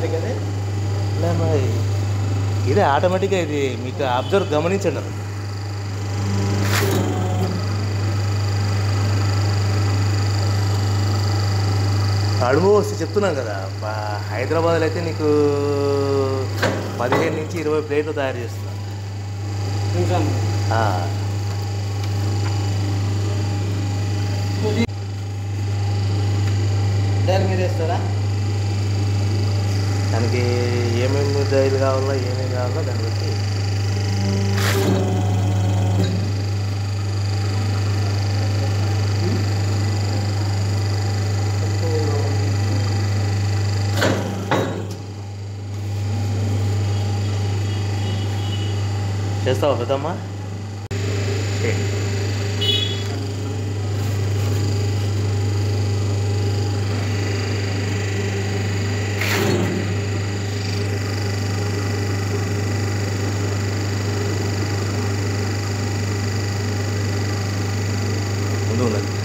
మాట కదా ఇలా మరి ఇది ఆటోమేటిక్గా ఇది మీకు అబ్జర్వ్ గమనించండి. అనుభవం వస్తే చెప్తున్నాం కదా, హైదరాబాద్లో అయితే నీకు 15 నుంచి 20 ప్లేట్లు తయారు చేస్తున్నాం. దానికి ఏమేమి డైలు కావాలో ఏమేమి కావాలో దాన్ని బట్టి చేస్తావా పెద్దమ్మా? Mundu